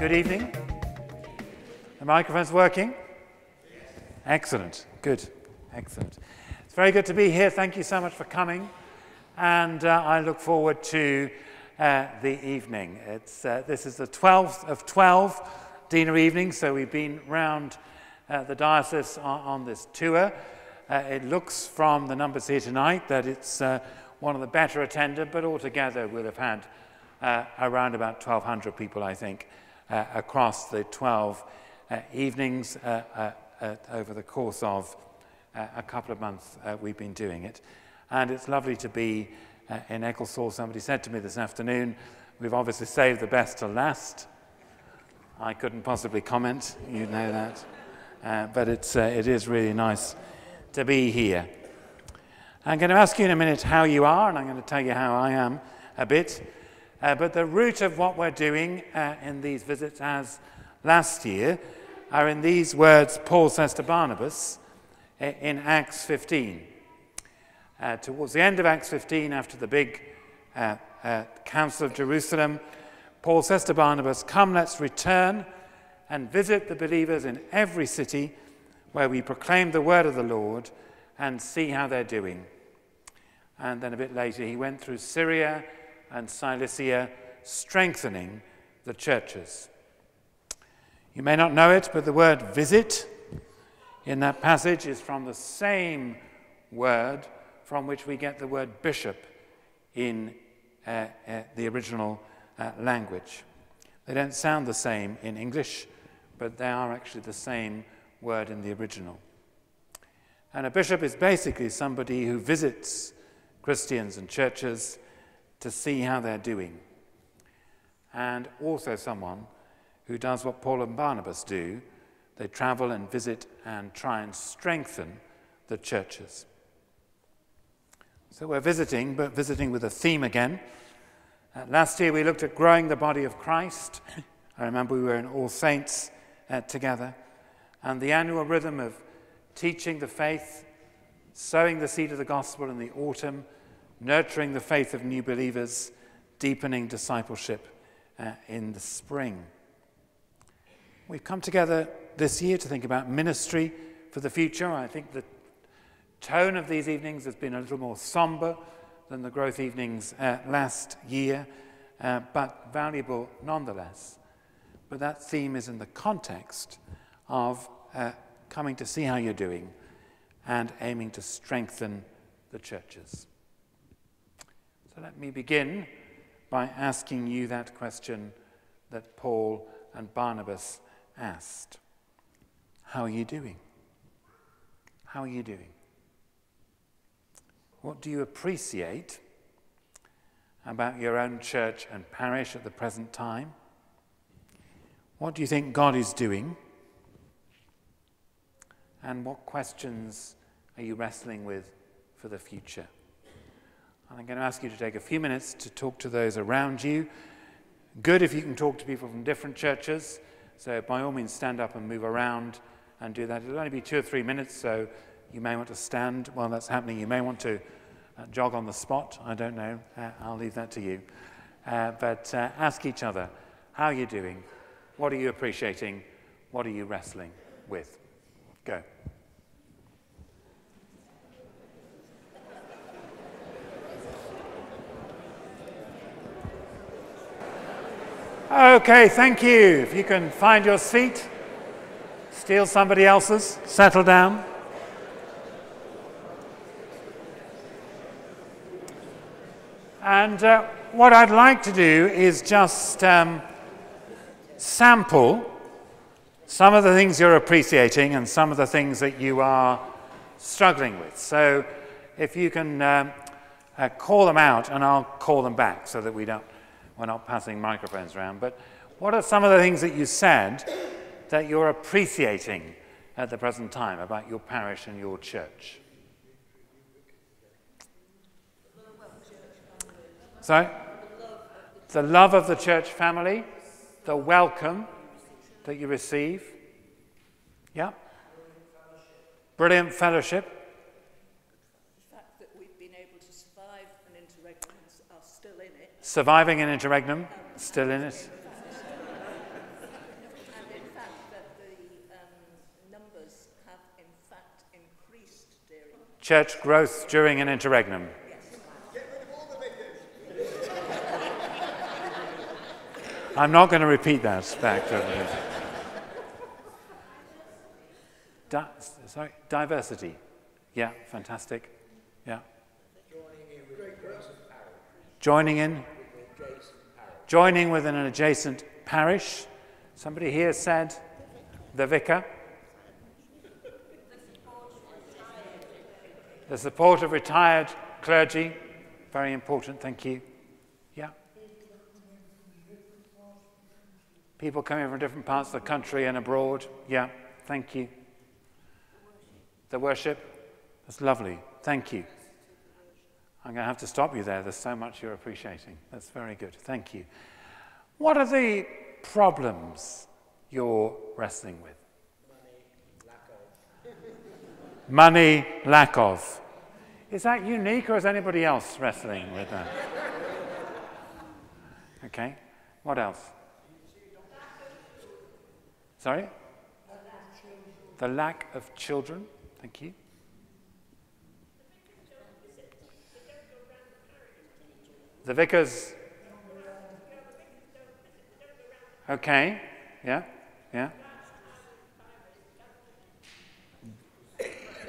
Good evening. The microphone's working? Yes. Excellent. Good. Excellent. It's very good to be here. Thank you so much for coming. And I look forward to the evening. This is the 12th of 12 deanery evening, so we've been round the diocese on this tour. It looks from the numbers here tonight that it's one of the better attended, but altogether we'll have had around about 1,200 people, I think, across the 12 evenings over the course of a couple of months we've been doing it. And it's lovely to be in Ecclesall. Somebody said to me this afternoon, we've obviously saved the best to last. I couldn't possibly comment, you know that. But it is really nice to be here. I'm going to ask you in a minute how you are, and I'm going to tell you how I am a bit. But the root of what we're doing in these visits, as last year, are in these words Paul says to Barnabas in Acts 15. Towards the end of Acts 15, after the big Council of Jerusalem, Paul says to Barnabas, "Come, let's return and visit the believers in every city where we proclaim the word of the Lord and see how they're doing." And then a bit later, he went through Syria and Cilicia, strengthening the churches. You may not know it, but the word visit in that passage is from the same word from which we get the word bishop in the original language. They don't sound the same in English, but they are actually the same word in the original. And a bishop is basically somebody who visits Christians and churches to see how they're doing, and also someone who does what Paul and Barnabas do. They travel and visit and try and strengthen the churches. So we're visiting, but visiting with a theme again. Last year we looked at growing the body of Christ. I remember we were in All Saints together, and the annual rhythm of teaching the faith, sowing the seed of the gospel in the autumn, nurturing the faith of new believers, deepening discipleship in the spring. We've come together this year to think about ministry for the future. I think the tone of these evenings has been a little more somber than the growth evenings last year, but valuable nonetheless. But that theme is in the context of coming to see how you're doing and aiming to strengthen the churches. So let me begin by asking you that question that Paul and Barnabas asked. How are you doing? How are you doing? What do you appreciate about your own church and parish at the present time? What do you think God is doing? And what questions are you wrestling with for the future? I'm going to ask you to take a few minutes to talk to those around you. Good if you can talk to people from different churches, so by all means stand up and move around and do that. It'll only be 2 or 3 minutes, so you may want to stand while that's happening. You may want to jog on the spot, I don't know. I'll leave that to you. But ask each other, how are you doing? What are you appreciating? What are you wrestling with? Go. Okay, thank you. If you can find your seat, steal somebody else's, settle down. And what I'd like to do is just sample some of the things you're appreciating and some of the things that you are struggling with. So if you can call them out, and I'll call them back so that we're not passing microphones around, but what are some of the things that you said that you're appreciating at the present time about your parish and your church? Sorry? The love of the church family, the welcome that you receive. Yeah? Brilliant fellowship. The fact that we've been able to survive an interregnum and are still in it. Surviving an interregnum, still in it. church growth during an interregnum. I'm not going to repeat that back to everybody. Sorry, diversity. Yeah, fantastic. Yeah. Joining with an adjacent parish. Somebody here said the vicar. The support of retired clergy. Very important, thank you. Yeah. People coming from different parts of the country and abroad. Yeah, thank you. The worship. That's lovely. Thank you. I'm going to have to stop you there. There's so much you're appreciating. That's very good. Thank you. What are the problems you're wrestling with? Money, lack of. Is that unique, or is anybody else wrestling with that? Okay. What else? Sorry? The lack of children. Thank you. The vicars. Okay. Yeah. Yeah.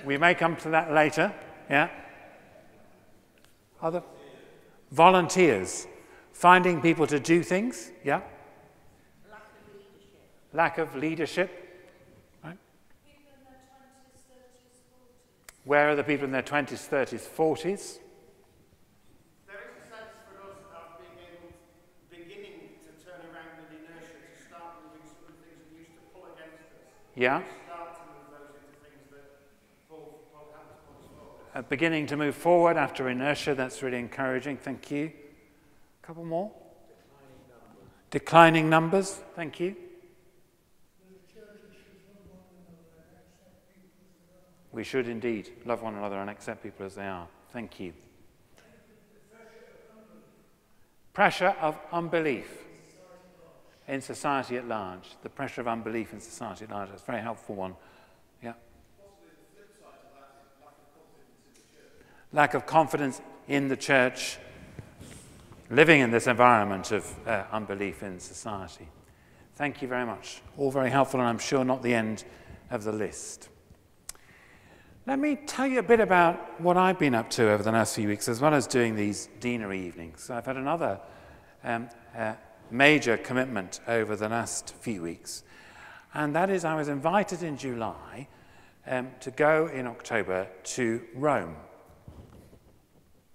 We may come to that later. Yeah. Other volunteers. Finding people to do things. Yeah. Lack of leadership. Right. Where are the people in their 20s, 30s, 40s? Yeah. Beginning to move forward after inertia, that's really encouraging, thank you. A couple more. Declining numbers, thank you. We should indeed love one another and accept people as they are, thank you. Pressure of unbelief. In society at large, the pressure of unbelief in society at large. That's a very helpful one. Yeah. Lack of confidence in the church. Living in this environment of unbelief in society. Thank you very much. All very helpful, and I'm sure not the end of the list. Let me tell you a bit about what I've been up to over the last few weeks, as well as doing these deanery evenings. So I've had another major commitment over the last few weeks, and that is I was invited in July to go in October to Rome.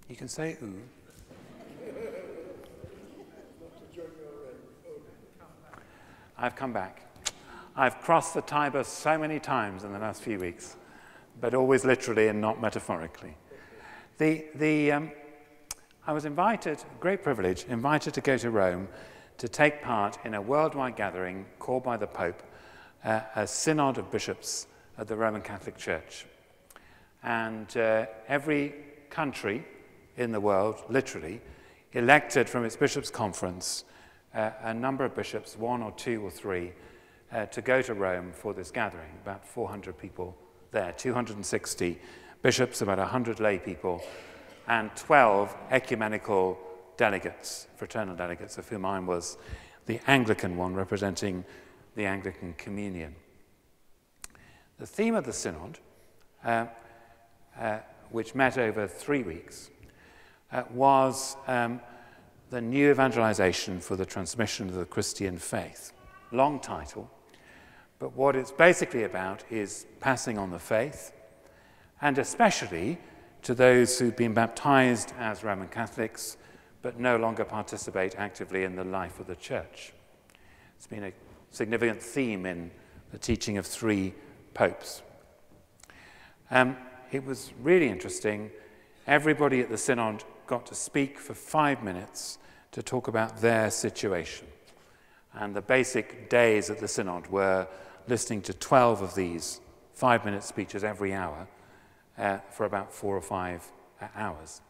You can say ooh. I've come back. I've crossed the Tiber so many times in the last few weeks, but always literally and not metaphorically. I was invited, great privilege, invited to go to Rome to take part in a worldwide gathering called by the Pope, a synod of bishops of the Roman Catholic Church. And every country in the world, literally, elected from its bishops' conference a number of bishops, one or two or three, to go to Rome for this gathering. About 400 people there, 260 bishops, about 100 lay people, and 12 ecumenical delegates, fraternal delegates, of whom I was the Anglican one, representing the Anglican communion. The theme of the synod, which met over 3 weeks, was the new evangelization for the transmission of the Christian faith. Long title, but what it's basically about is passing on the faith, and especially to those who've been baptized as Roman Catholics but no longer participate actively in the life of the church. It's been a significant theme in the teaching of 3 popes. It was really interesting. Everybody at the synod got to speak for 5 minutes to talk about their situation. And the basic days at the synod were listening to 12 of these 5-minute speeches every hour for about 4 or 5 hours.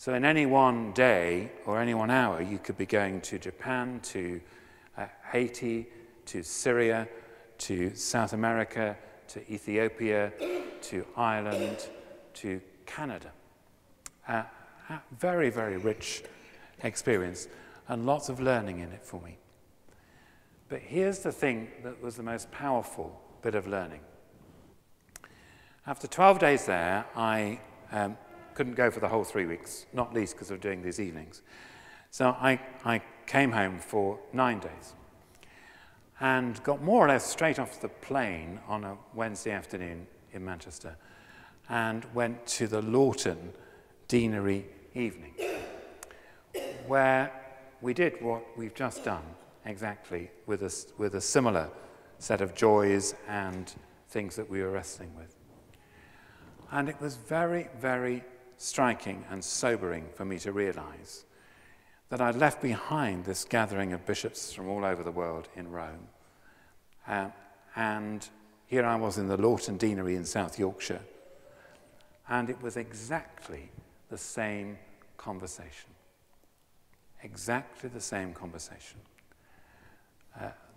So in any one day or any one hour, you could be going to Japan, to Haiti, to Syria, to South America, to Ethiopia, to Ireland, to Canada. Very, very rich experience and lots of learning in it for me. But here's the thing that was the most powerful bit of learning. After 12 days there, I couldn't go for the whole 3 weeks, not least because of doing these evenings. So I came home for 9 days and got more or less straight off the plane on a Wednesday afternoon in Manchester and went to the Lawton Deanery evening, where we did what we've just done exactly with a similar set of joys and things that we were wrestling with. And it was very, very striking and sobering for me to realize that I'd left behind this gathering of bishops from all over the world in Rome. And here I was in the Lawton Deanery in South Yorkshire, and it was exactly the same conversation. Exactly the same conversation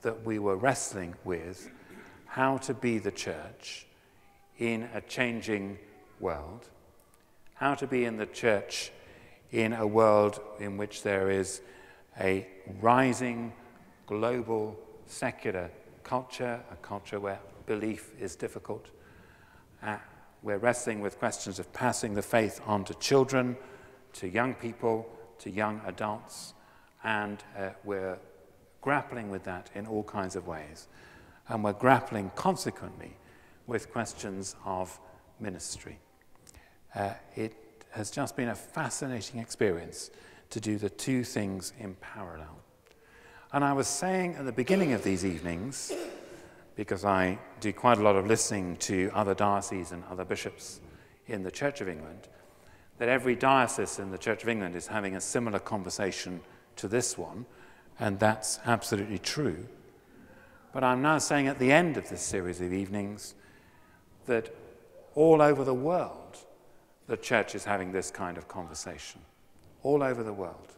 that we were wrestling with, how to be the church in a changing world, how to be in the church in a world in which there is a rising global secular culture, a culture where belief is difficult. We're wrestling with questions of passing the faith on to children, to young people, to young adults, and we're grappling with that in all kinds of ways. And we're grappling consequently with questions of ministry. It has just been a fascinating experience to do the two things in parallel. And I was saying at the beginning of these evenings, because I do quite a lot of listening to other dioceses and other bishops in the Church of England, that every diocese in the Church of England is having a similar conversation to this one, and that's absolutely true. But I'm now saying at the end of this series of evenings that all over the world, the church is having this kind of conversation, all over the world.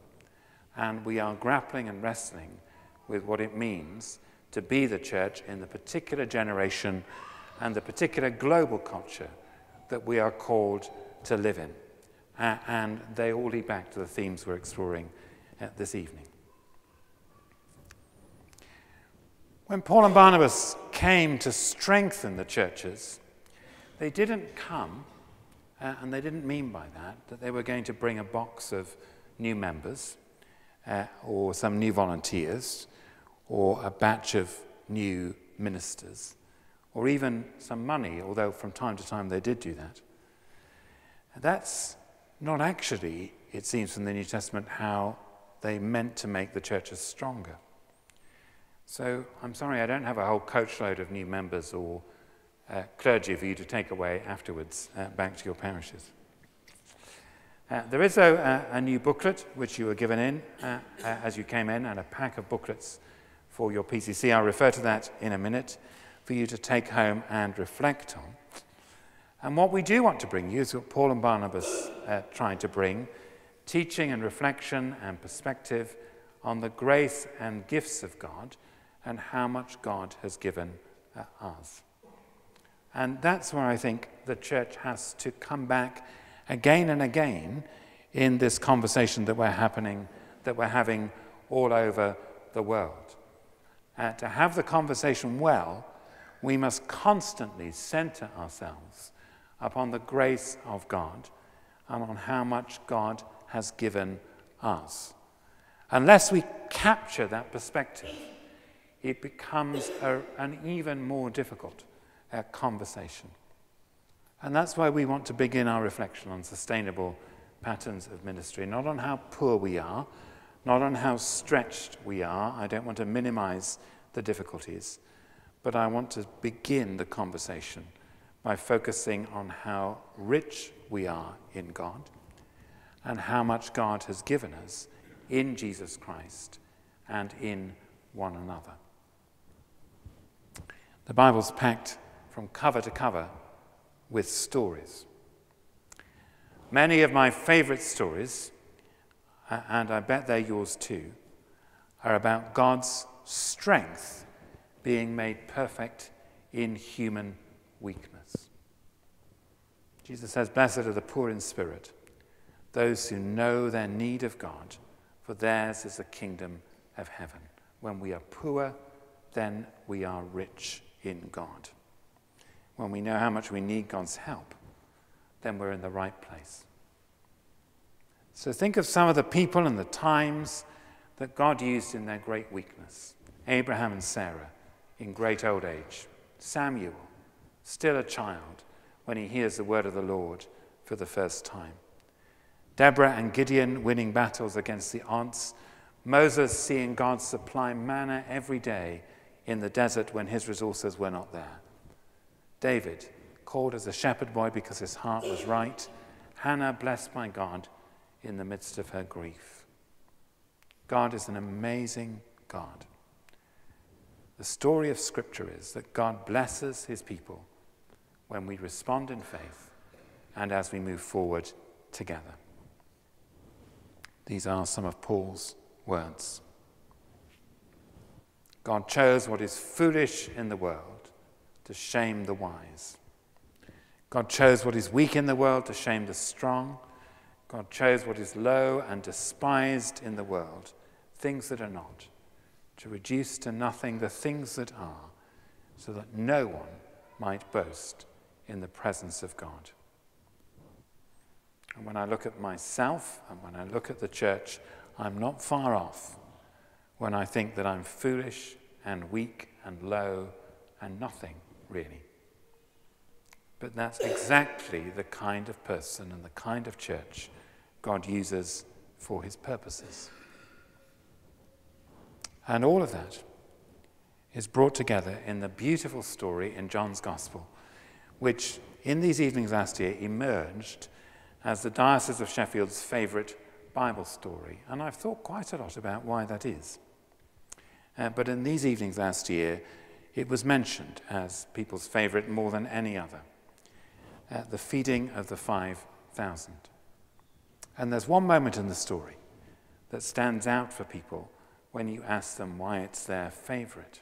And we are grappling and wrestling with what it means to be the church in the particular generation and the particular global culture that we are called to live in. And they all lead back to the themes we're exploring this evening. When Paul and Barnabas came to strengthen the churches, they didn't come and they didn't mean by that they were going to bring a box of new members or some new volunteers or a batch of new ministers or even some money, although from time to time they did do that. That's not actually, it seems from the New Testament, how they meant to make the churches stronger. So I'm sorry, I don't have a whole coachload of new members or clergy for you to take away afterwards back to your parishes. There is a new booklet which you were given in as you came in, and a pack of booklets for your PCC. I'll refer to that in a minute for you to take home and reflect on. And what we do want to bring you is what Paul and Barnabas tried to bring, teaching and reflection and perspective on the grace and gifts of God and how much God has given us. And that's where I think the church has to come back again and again in this conversation that we're having all over the world. To have the conversation well, we must constantly center ourselves upon the grace of God and on how much God has given us. Unless we capture that perspective, it becomes an even more difficult conversation. And that's why we want to begin our reflection on sustainable patterns of ministry, not on how poor we are, not on how stretched we are. I don't want to minimize the difficulties, but I want to begin the conversation by focusing on how rich we are in God and how much God has given us in Jesus Christ and in one another. The Bible's packed from cover to cover with stories. Many of my favorite stories, and I bet they're yours too, are about God's strength being made perfect in human weakness. Jesus says, "Blessed are the poor in spirit, those who know their need of God, for theirs is the kingdom of heaven." When we are poor, then we are rich in God. When we know how much we need God's help, then we're in the right place. So think of some of the people and the times that God used in their great weakness. Abraham and Sarah in great old age. Samuel, still a child, when he hears the word of the Lord for the first time. Deborah and Gideon winning battles against the aunts. Moses seeing God supply manna every day in the desert when his resources were not there. David, called as a shepherd boy because his heart was right. Hannah, blessed by God in the midst of her grief. God is an amazing God. The story of Scripture is that God blesses his people when we respond in faith and as we move forward together. These are some of Paul's words. God chose what is foolish in the world to shame the wise. God chose what is weak in the world to shame the strong. God chose what is low and despised in the world, things that are not, to reduce to nothing the things that are, so that no one might boast in the presence of God. And when I look at myself and when I look at the church, I'm not far off when I think that I'm foolish and weak and low and nothing, really. But that's exactly the kind of person and the kind of church God uses for his purposes. And all of that is brought together in the beautiful story in John's Gospel, which in these evenings last year emerged as the Diocese of Sheffield's favourite Bible story. And I've thought quite a lot about why that is. But in these evenings last year, it was mentioned as people's favourite more than any other, the feeding of the 5,000. And there's one moment in the story that stands out for people when you ask them why it's their favourite.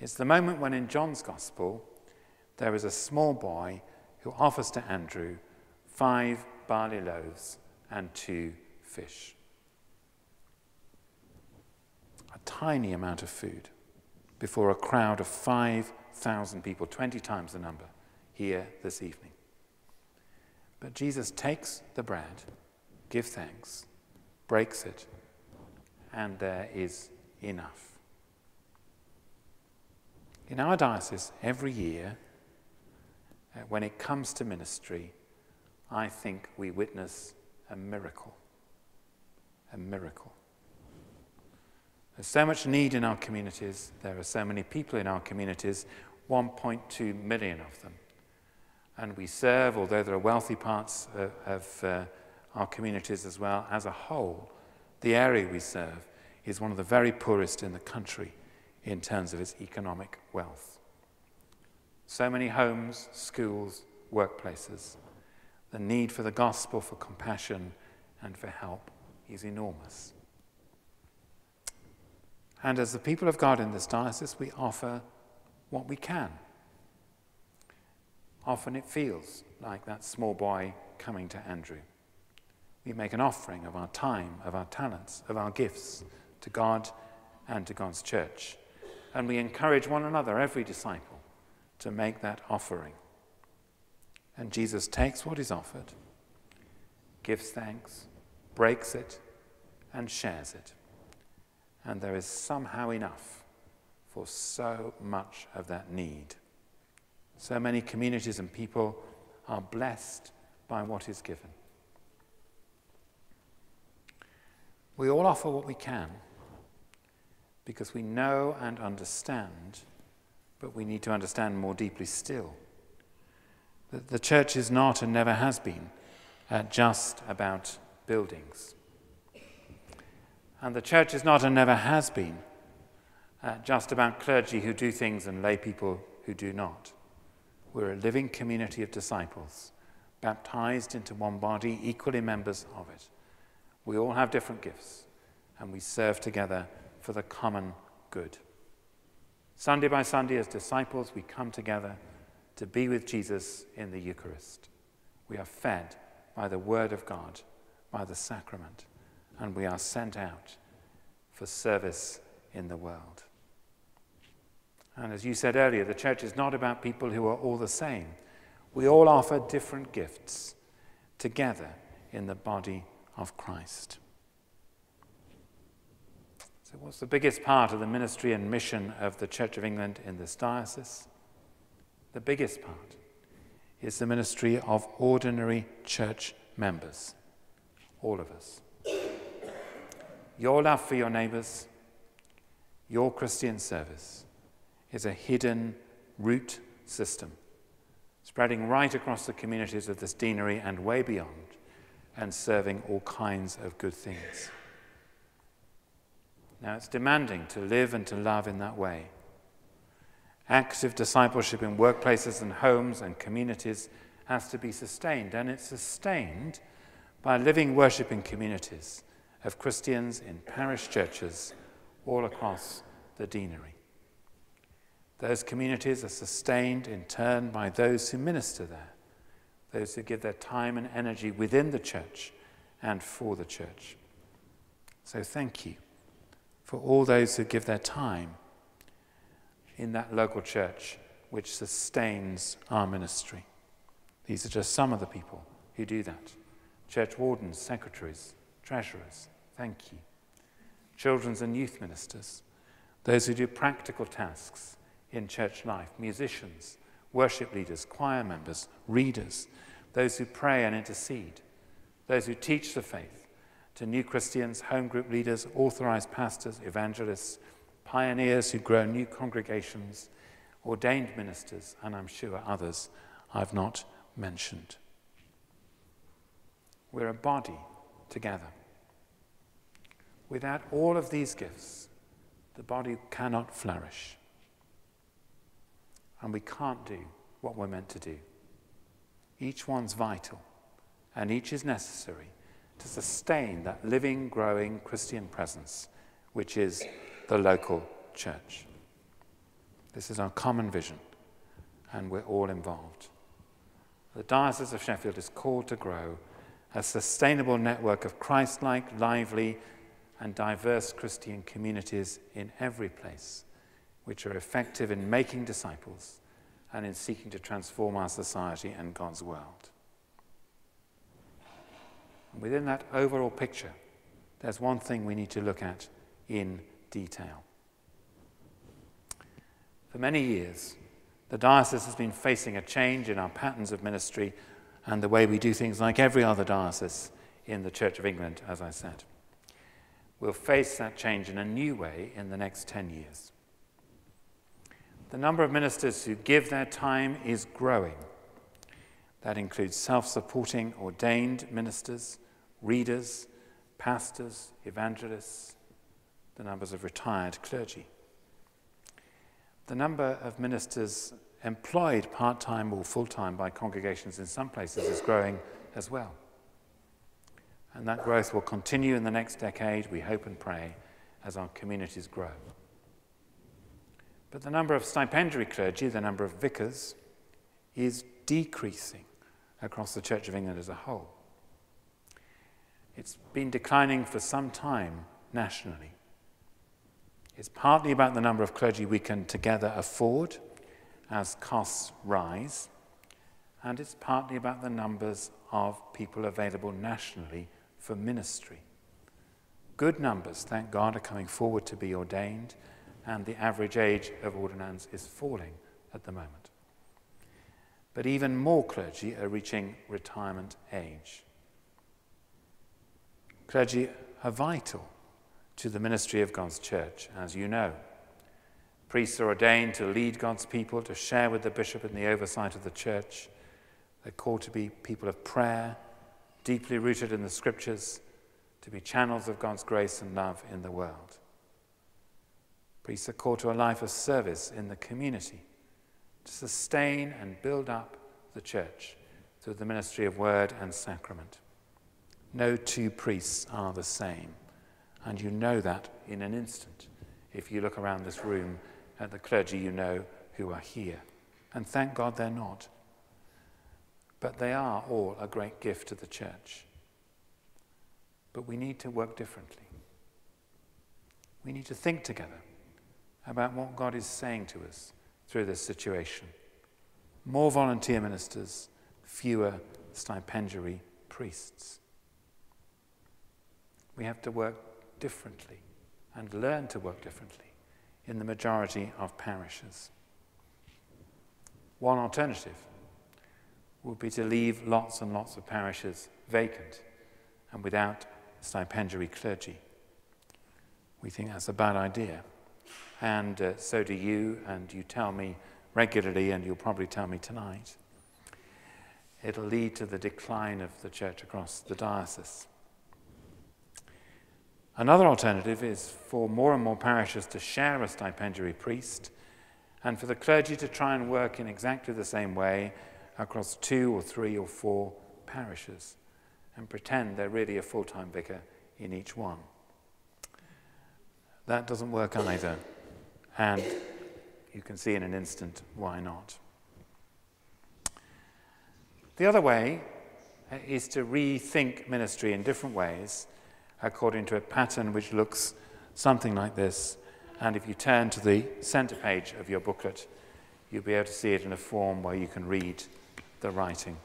It's the moment when in John's Gospel, there is a small boy who offers to Andrew 5 barley loaves and 2 fish. A tiny amount of food before a crowd of 5,000 people, 20 times the number, here this evening. But Jesus takes the bread, gives thanks, breaks it, and there is enough. In our diocese, every year, when it comes to ministry, I think we witness a miracle. A miracle. There's so much need in our communities. There are so many people in our communities, 1.2 million of them. And we serve, although there are wealthy parts of our communities as well, as a whole, the area we serve is one of the very poorest in the country in terms of its economic wealth. So many homes, schools, workplaces. The need for the gospel, for compassion, and for help is enormous. And as the people of God in this diocese, we offer what we can. Often it feels like that small boy coming to Andrew. We make an offering of our time, of our talents, of our gifts to God and to God's church. And we encourage one another, every disciple, to make that offering. And Jesus takes what is offered, gives thanks, breaks it, and shares it. And there is somehow enough for so much of that need. So many communities and people are blessed by what is given. We all offer what we can because we know and understand, but we need to understand more deeply still. The church is not and never has been just about buildings. And the church is not and never has been just about clergy who do things and lay people who do not. We're a living community of disciples, baptized into one body, equally members of it. We all have different gifts, and we serve together for the common good. Sunday by Sunday, as disciples, we come together to be with Jesus in the Eucharist. We are fed by the Word of God, by the sacrament, and we are sent out for service in the world. And as you said earlier, the church is not about people who are all the same. We all offer different gifts together in the body of Christ. So what's the biggest part of the ministry and mission of the Church of England in this diocese? The biggest part is the ministry of ordinary church members, all of us. Your love for your neighbours, your Christian service, is a hidden root system, spreading right across the communities of this deanery and way beyond, and serving all kinds of good things. Now, it's demanding to live and to love in that way. Active discipleship in workplaces and homes and communities has to be sustained, and it's sustained by living worship in communities of Christians in parish churches all across the deanery. Those communities are sustained in turn by those who minister there, those who give their time and energy within the church and for the church. So thank you for all those who give their time in that local church which sustains our ministry. These are just some of the people who do that. Church wardens, secretaries, treasurers, thank you. Children's and youth ministers, those who do practical tasks in church life, musicians, worship leaders, choir members, readers, those who pray and intercede, those who teach the faith to new Christians, home group leaders, authorised pastors, evangelists, pioneers who grow new congregations, ordained ministers, and I'm sure others I've not mentioned. We're a body together. Without all of these gifts, the body cannot flourish. And we can't do what we're meant to do. Each one's vital, and each is necessary to sustain that living, growing Christian presence, which is the local church. This is our common vision, and we're all involved. The Diocese of Sheffield is called to grow a sustainable network of Christ-like, lively, and diverse Christian communities in every place, which are effective in making disciples and in seeking to transform our society and God's world. And within that overall picture, there's one thing we need to look at in detail. For many years, the diocese has been facing a change in our patterns of ministry and the way we do things, like every other diocese in the Church of England, as I said. We'll face that change in a new way in the next 10 years. The number of ministers who give their time is growing. That includes self-supporting ordained ministers, readers, pastors, evangelists, the numbers of retired clergy. The number of ministers employed part-time or full-time by congregations in some places is growing as well. And that growth will continue in the next decade, we hope and pray, as our communities grow. But the number of stipendiary clergy, the number of vicars, is decreasing across the Church of England as a whole. It's been declining for some time nationally. It's partly about the number of clergy we can together afford as costs rise, and it's partly about the numbers of people available nationally for ministry. Good numbers, thank God, are coming forward to be ordained, and the average age of ordinance is falling at the moment. But even more clergy are reaching retirement age. Clergy are vital to the ministry of God's church, as you know. Priests are ordained to lead God's people, to share with the bishop in the oversight of the church. They're called to be people of prayer, deeply rooted in the scriptures, to be channels of God's grace and love in the world. Priests are called to a life of service in the community, to sustain and build up the church through the ministry of word and sacrament. No two priests are the same, and you know that in an instant if you look around this room at the clergy you know who are here and thank God they're not. But they are all a great gift to the church. But we need to work differently. We need to think together about what God is saying to us through this situation. More volunteer ministers, fewer stipendiary priests. We have to work differently and learn to work differently in the majority of parishes. One alternative would be to leave lots and lots of parishes vacant and without stipendiary clergy. We think that's a bad idea, and so do you, and you tell me regularly, and you'll probably tell me tonight. It'll lead to the decline of the church across the diocese. Another alternative is for more and more parishes to share a stipendiary priest, and for the clergy to try and work in exactly the same way across 2 or 3 or 4 parishes, and pretend they're really a full-time vicar in each one. That doesn't work either, and you can see in an instant why not. The other way is to rethink ministry in different ways according to a pattern which looks something like this, and if you turn to the centre page of your booklet, you'll be able to see it in a form where you can read the writing.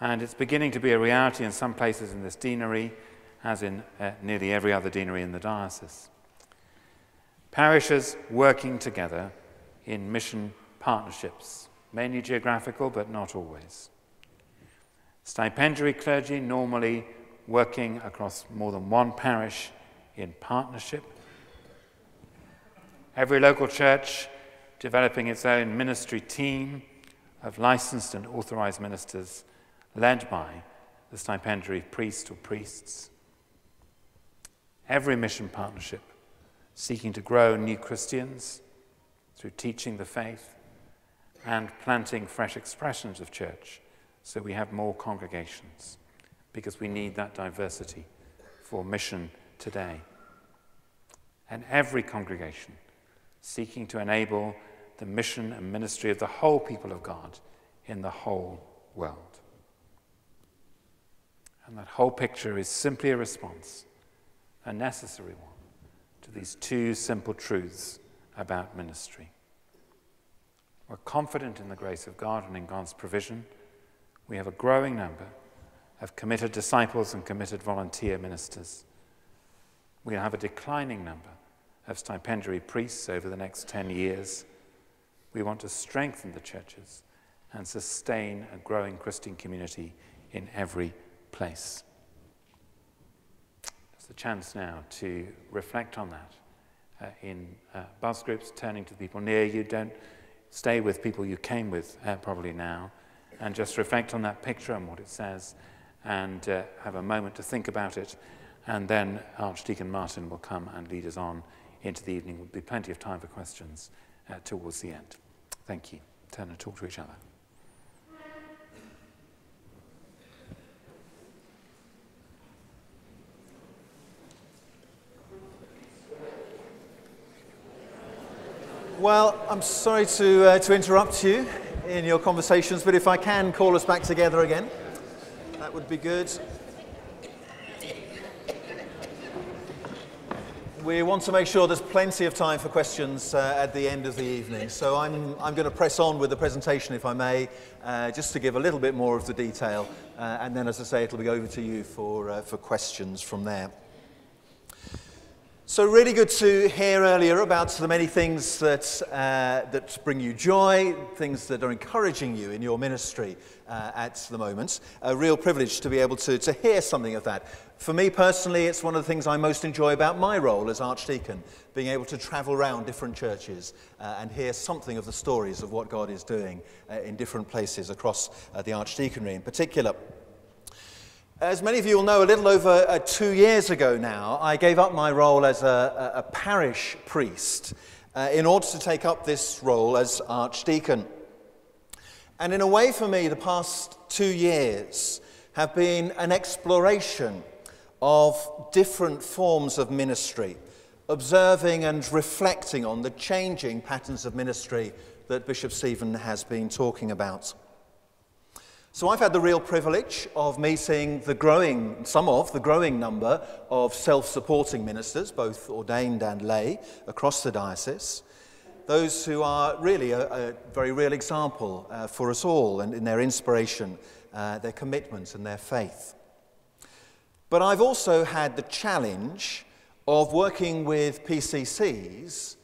And it's beginning to be a reality in some places in this deanery, as in nearly every other deanery in the diocese. Parishes working together in mission partnerships, mainly geographical, but not always. Stipendiary clergy normally working across more than one parish in partnership. Every local church developing its own ministry team of licensed and authorised ministers led by the stipendiary priest or priests. Every mission partnership seeking to grow new Christians through teaching the faith and planting fresh expressions of church so we have more congregations, because we need that diversity for mission today. And every congregation seeking to enable the mission and ministry of the whole people of God in the whole world. And that whole picture is simply a response, a necessary one, to these two simple truths about ministry. We're confident in the grace of God and in God's provision. We have a growing number of committed disciples and committed volunteer ministers. We'll have a declining number of stipendiary priests over the next 10 years. We want to strengthen the churches and sustain a growing Christian community in every place. There's a chance now to reflect on that in bus groups, turning to people near you. Don't stay with people you came with probably now, and just reflect on that picture and what it says, and have a moment to think about it, and then Archdeacon Martin will come and lead us on into the evening. There'll be plenty of time for questions towards the end. Thank you. Turn and talk to each other. Well, I'm sorry to interrupt you in your conversations, but if I can call us back together again, that would be good. We want to make sure there's plenty of time for questions at the end of the evening, so I'm going to press on with the presentation, if I may, just to give a little bit more of the detail, and then, as I say, it'll be over to you for questions from there. So really good to hear earlier about the many things that, that bring you joy, things that are encouraging you in your ministry at the moment. A real privilege to be able to hear something of that. For me personally, it's one of the things I most enjoy about my role as Archdeacon, being able to travel around different churches and hear something of the stories of what God is doing in different places across the Archdeaconry in particular. As many of you will know, a little over 2 years ago now, I gave up my role as a parish priest in order to take up this role as Archdeacon. And in a way for me, the past 2 years have been an exploration of different forms of ministry observing and reflecting on the changing patterns of ministry that Bishop Stephen has been talking about. So I've had the real privilege of meeting the growing number of self-supporting ministers, both ordained and lay, across the diocese. Those who are really a very real example for us all, and in their inspiration, their commitment and their faith. But I've also had the challenge of working with PCCs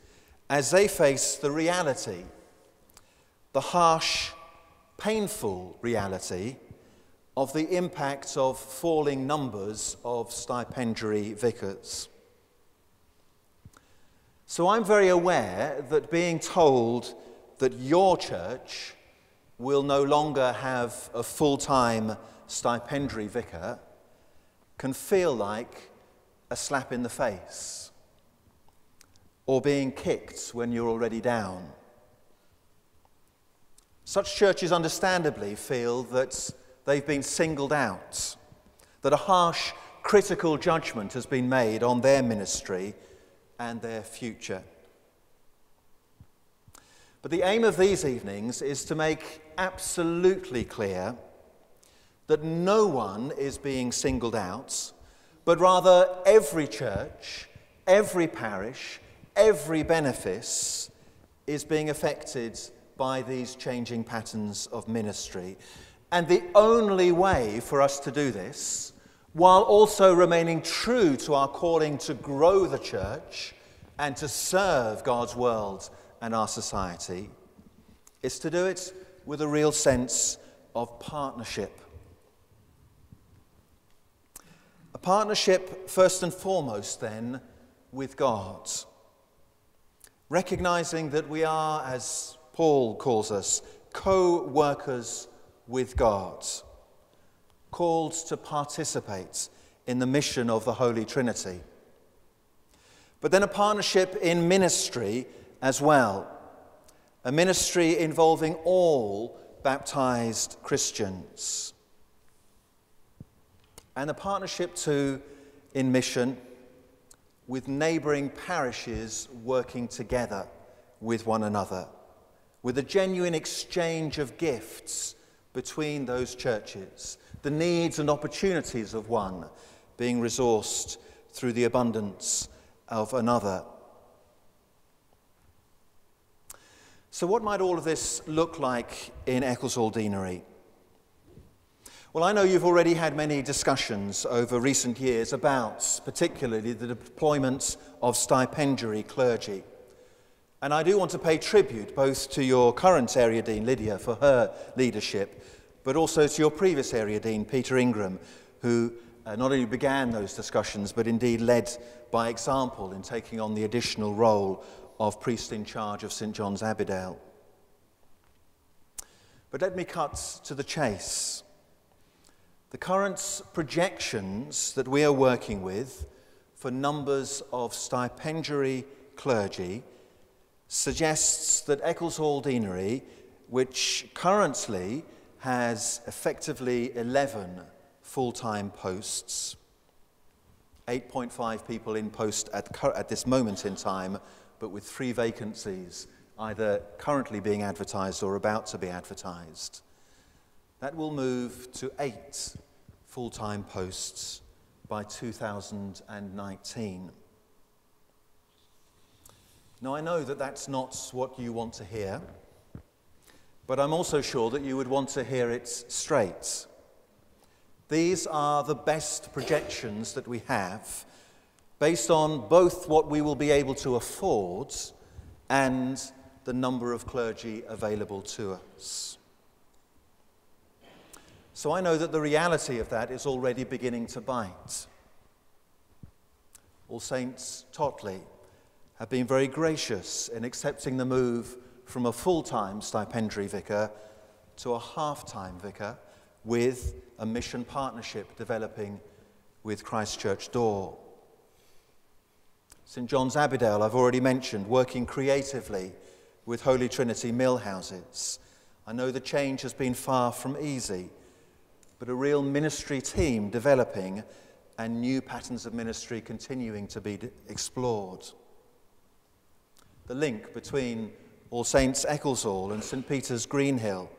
as they face the reality, the harsh, painful reality of the impact of falling numbers of stipendiary vicars. So I'm very aware that being told that your church will no longer have a full-time stipendiary vicar can feel like a slap in the face, or being kicked when you're already down. Such churches understandably feel that they've been singled out, that a harsh, critical judgment has been made on their ministry and their future. But the aim of these evenings is to make absolutely clear that no one is being singled out, but rather every church, every parish, every benefice is being affected by these changing patterns of ministry. And the only way for us to do this, while also remaining true to our calling to grow the church and to serve God's world and our society, is to do it with a real sense of partnership. A partnership, first and foremost, then, with God, recognizing that we are, as Paul calls us, co-workers with God, called to participate in the mission of the Holy Trinity. But then a partnership in ministry as well, a ministry involving all baptized Christians. And a partnership too in mission with neighboring parishes working together with one another, with a genuine exchange of gifts between those churches, the needs and opportunities of one being resourced through the abundance of another. So what might all of this look like in Ecclesall Deanery? Well, I know you've already had many discussions over recent years about particularly the deployment of stipendiary clergy. And I do want to pay tribute both to your current area dean, Lydia, for her leadership, but also to your previous area dean, Peter Ingram, who not only began those discussions, but indeed led by example in taking on the additional role of priest in charge of St John's Abbeydale. But let me cut to the chase. The current projections that we are working with for numbers of stipendiary clergy suggests that Ecclesall Deanery, which currently has effectively 11 full-time posts, 8.5 people in post at this moment in time, but with 3 vacancies either currently being advertised or about to be advertised. That will move to 8 full-time posts by 2019. Now, I know that that's not what you want to hear, but I'm also sure that you would want to hear it straight. These are the best projections that we have, based on both what we will be able to afford and the number of clergy available to us. So I know that the reality of that is already beginning to bite. All Saints Totley have been very gracious in accepting the move from a full-time stipendiary vicar to a half-time vicar, with a mission partnership developing with Christchurch Door. St John's Abbeydale, I've already mentioned, working creatively with Holy Trinity Mill Houses. I know the change has been far from easy, but a real ministry team developing and new patterns of ministry continuing to be explored. The link between All Saints Ecclesall and St Peter's Greenhill,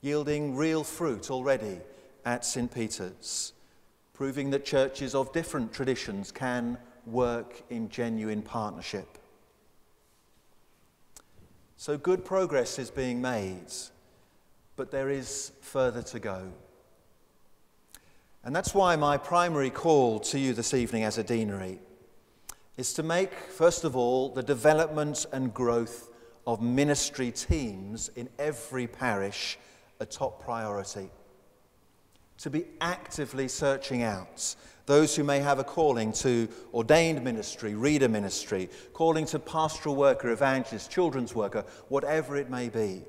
yielding real fruit already at St Peter's, proving that churches of different traditions can work in genuine partnership. So good progress is being made, but there is further to go. And that's why my primary call to you this evening as a deanery is to make, first of all, the development and growth of ministry teams in every parish a top priority. To be actively searching out those who may have a calling to ordained ministry, reader ministry, calling to pastoral worker, evangelist, children's worker, whatever it may be,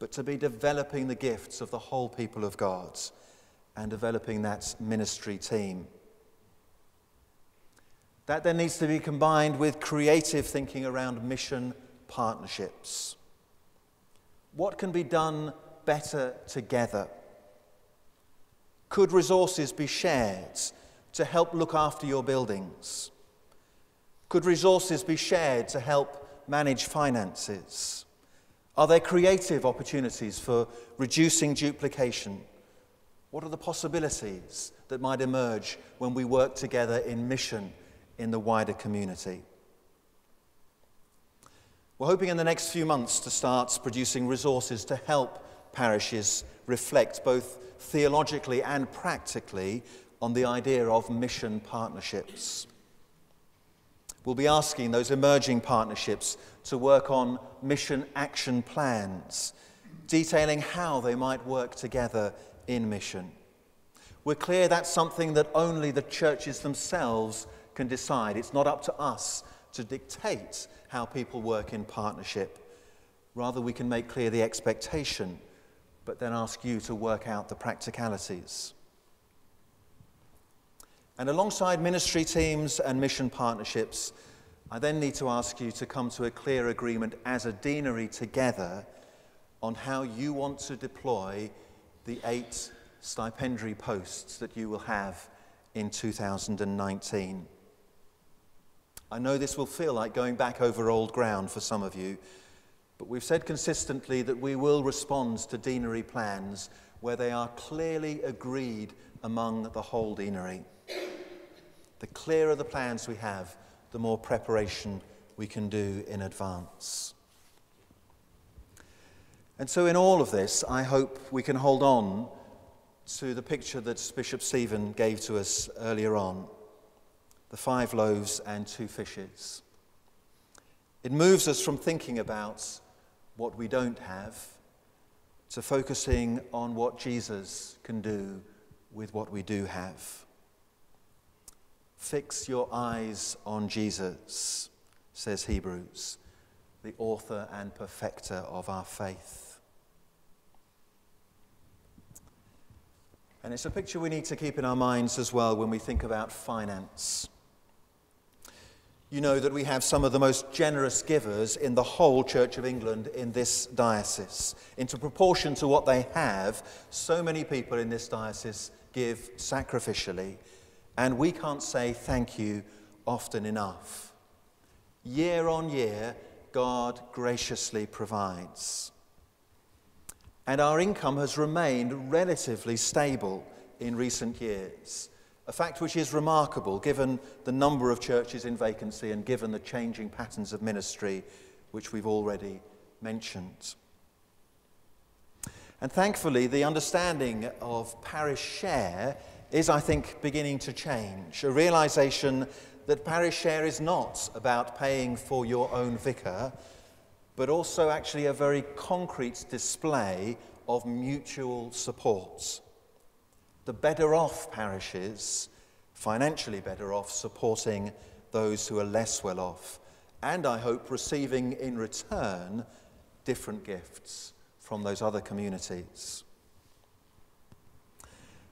but to be developing the gifts of the whole people of God and developing that ministry team. That then needs to be combined with creative thinking around mission partnerships. What can be done better together? Could resources be shared to help look after your buildings? Could resources be shared to help manage finances? Are there creative opportunities for reducing duplication? What are the possibilities that might emerge when we work together in mission in the wider community? We're hoping in the next few months to start producing resources to help parishes reflect both theologically and practically on the idea of mission partnerships. We'll be asking those emerging partnerships to work on mission action plans, detailing how they might work together in mission. We're clear that's something that only the churches themselves can decide. It's not up to us to dictate how people work in partnership. Rather, we can make clear the expectation, but then ask you to work out the practicalities. And alongside ministry teams and mission partnerships, I then need to ask you to come to a clear agreement as a deanery together on how you want to deploy the 8 stipendiary posts that you will have in 2019. I know this will feel like going back over old ground for some of you, but we've said consistently that we will respond to deanery plans where they are clearly agreed among the whole deanery. The clearer the plans we have, the more preparation we can do in advance. And so in all of this, I hope we can hold on to the picture that Bishop Stephen gave to us earlier on, the 5 loaves and 2 fishes. It moves us from thinking about what we don't have to focusing on what Jesus can do with what we do have. Fix your eyes on Jesus, says Hebrews, the author and perfecter of our faith. And it's a picture we need to keep in our minds as well when we think about finance. You know that we have some of the most generous givers in the whole Church of England in this diocese. Into proportion to what they have, so many people in this diocese give sacrificially, and we can't say thank you often enough. Year on year, God graciously provides. And our income has remained relatively stable in recent years, a fact which is remarkable given the number of churches in vacancy and given the changing patterns of ministry which we've already mentioned. And thankfully, the understanding of parish share is, I think, beginning to change, a realization that parish share is not about paying for your own vicar, but also actually a very concrete display of mutual support. The better off parishes, financially better off, supporting those who are less well off, and I hope receiving in return different gifts from those other communities.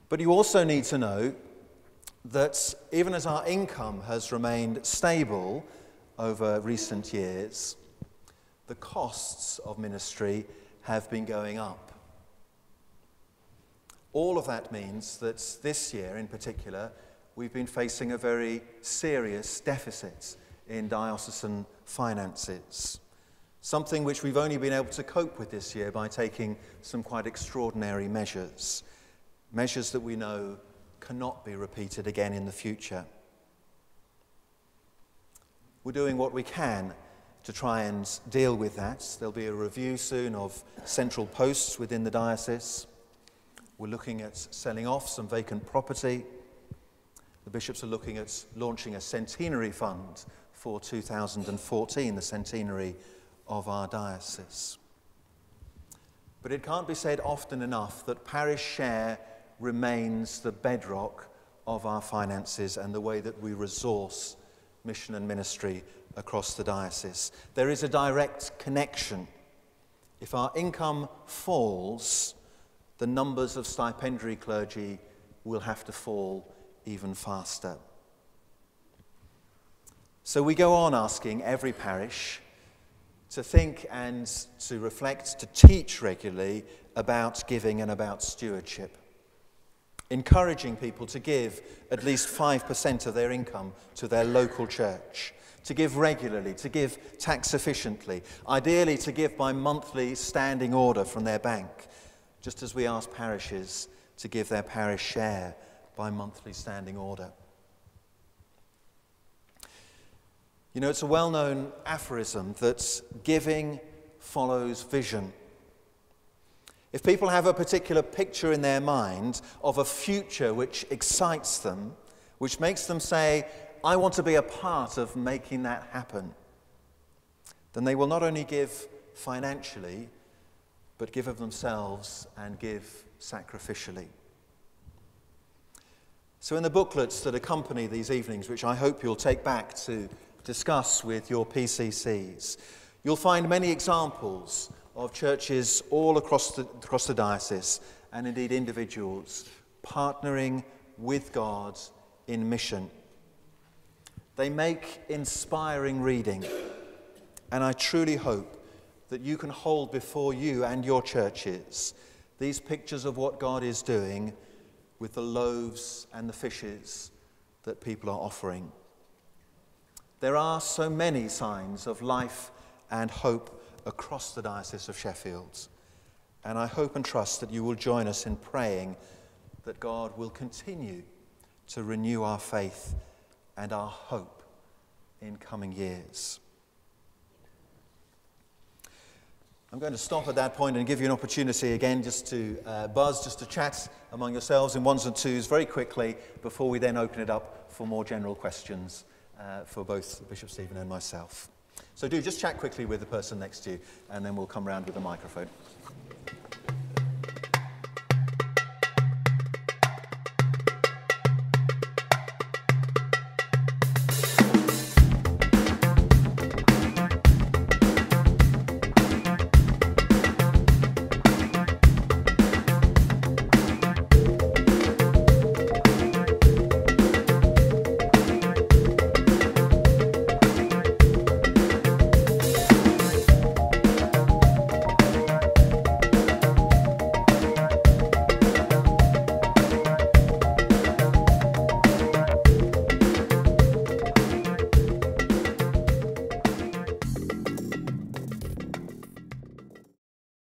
But you also need to know that even as our income has remained stable over recent years, the costs of ministry have been going up. All of that means that this year in particular, we've been facing a very serious deficit in diocesan finances, something which we've only been able to cope with this year by taking some quite extraordinary measures, measures that we know cannot be repeated again in the future. We're doing what we can to try and deal with that. There'll be a review soon of central posts within the diocese. We're looking at selling off some vacant property. The bishops are looking at launching a centenary fund for 2014, the centenary of our diocese. But it can't be said often enough that parish share remains the bedrock of our finances and the way that we resource mission and ministry across the diocese. There is a direct connection. If our income falls, the numbers of stipendiary clergy will have to fall even faster. So we go on asking every parish to think and to reflect, to teach regularly about giving and about stewardship, encouraging people to give at least 5% of their income to their local church, to give regularly, to give tax efficiently, ideally to give by monthly standing order from their bank, just as we ask parishes to give their parish share by monthly standing order. You know, it's a well-known aphorism that giving follows vision. If people have a particular picture in their mind of a future which excites them, which makes them say, I want to be a part of making that happen, then they will not only give financially, but give of themselves and give sacrificially. So in the booklets that accompany these evenings, which I hope you'll take back to discuss with your PCCs, you'll find many examples of churches all across the diocese, and indeed individuals, partnering with God in mission. They make inspiring reading, and I truly hope that you can hold before you and your churches these pictures of what God is doing with the loaves and the fishes that people are offering. There are so many signs of life and hope across the Diocese of Sheffield, and I hope and trust that you will join us in praying that God will continue to renew our faith and our hope in coming years. I'm going to stop at that point and give you an opportunity again just to buzz, just to chat among yourselves in ones and twos very quickly before we then open it up for more general questions for both Bishop Stephen and myself. So do just chat quickly with the person next to you, and then we'll come round with the microphone.